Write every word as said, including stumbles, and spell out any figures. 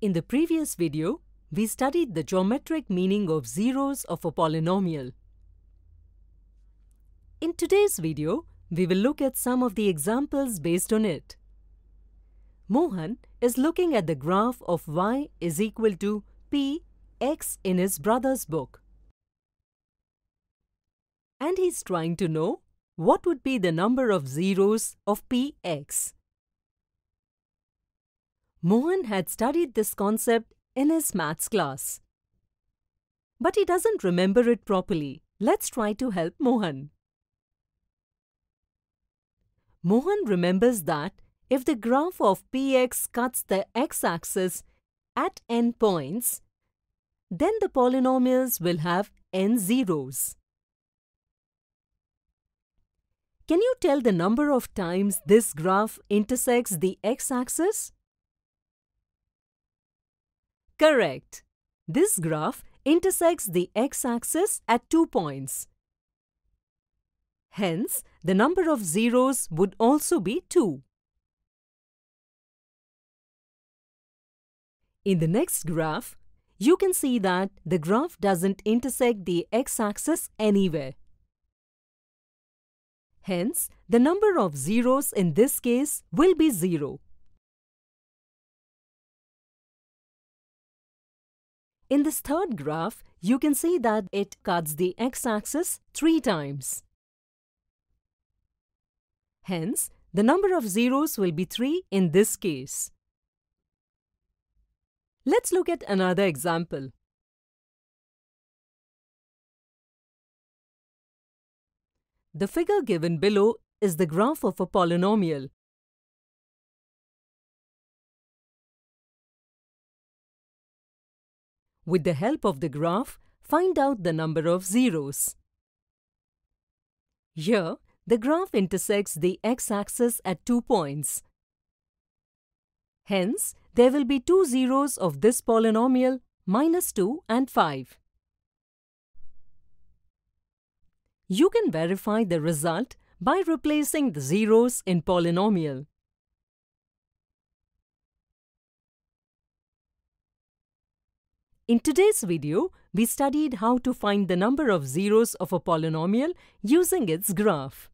In the previous video, we studied the geometric meaning of zeros of a polynomial. In today's video, we will look at some of the examples based on it. Mohan is looking at the graph of y is equal to p x in his brother's book. And he's trying to know what would be the number of zeros of p x. Mohan had studied this concept in his maths class. But he doesn't remember it properly. Let's try to help Mohan. Mohan remembers that if the graph of p x cuts the x-axis at n points, then the polynomials will have n zeros. Can you tell the number of times this graph intersects the x-axis? Correct. This graph intersects the x-axis at two points. Hence, the number of zeros would also be two. In the next graph, you can see that the graph doesn't intersect the x-axis anywhere. Hence, the number of zeros in this case will be zero. In this third graph, you can see that it cuts the x-axis three times. Hence, the number of zeros will be three in this case. Let's look at another example. The figure given below is the graph of a polynomial. With the help of the graph, find out the number of zeros. Here, the graph intersects the x-axis at two points. Hence, there will be two zeros of this polynomial, minus two and five. You can verify the result by replacing the zeros in polynomial. In today's video, we studied how to find the number of zeros of a polynomial using its graph.